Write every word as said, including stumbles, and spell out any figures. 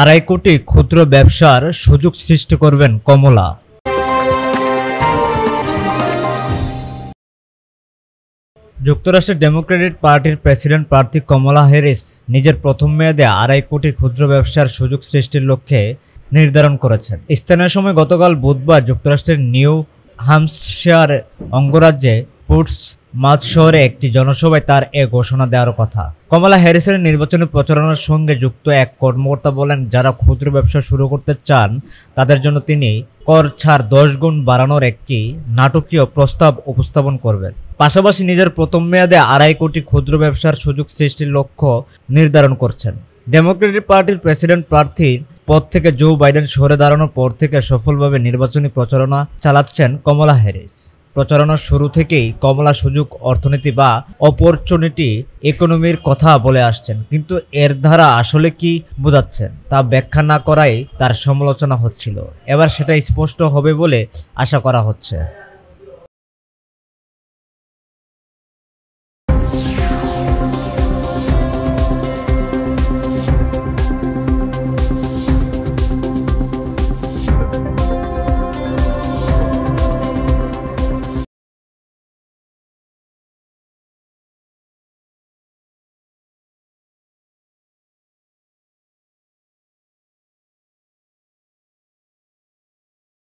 আড়াই কোটি ক্ষুদ্র ব্যবসার সুযোগ সৃষ্টি করবেন কমলা। যুক্তরাষ্ট্রের ডেমোক্রেটিক পার্টির প্রেসিডেন্ট প্রার্থী কমলা হ্যারিস নিজের প্রথম মেয়াদে আড়াই কোটি ক্ষুদ্র ব্যবসার সুযোগ সৃষ্টির লক্ষ্যে নির্ধারণ করেছেন। স্থানীয় সময় গতকাল বুধবার যুক্তরাষ্ট্রের নিউ হ্যাম্পশায়ার অঙ্গরাজ্যে পোর্টসমাউথ শহরে একটি জনসভায় তার এ ঘোষণা দেওয়ার কথা। কমলা হ্যারিসের নির্বাচনী প্রচারণার সঙ্গে যুক্ত এক কর্মকর্তা বলেন, যারা ক্ষুদ্র ব্যবসা শুরু করতে চান তাদের জন্য তিনি কর ছাড় দশ গুণ বাড়ানোর একটি নাটকীয় প্রস্তাব উপস্থাপন করবেন। পাশাপাশি নিজের প্রথম মেয়াদে আড়াই কোটি ক্ষুদ্র ব্যবসার সুযোগ সৃষ্টির লক্ষ্য নির্ধারণ করছেন। ডেমোক্রেটিক পার্টির প্রেসিডেন্ট প্রার্থীর পদ থেকে জো বাইডেন সরে দাঁড়ানোর পর থেকে সফলভাবে নির্বাচনী প্রচারণা চালাচ্ছেন কমলা হ্যারিস। প্রচারণার শুরু থেকেই কমলা সুযোগ অর্থনীতি বা অপরচুনিটি ইকোনমির কথা বলে আসছেন, কিন্তু এর ধারা আসলে কি বোঝাচ্ছেন তা ব্যাখ্যা না করাই তার সমালোচনা হচ্ছিল। এবার সেটা স্পষ্ট হবে বলে আশা করা হচ্ছে।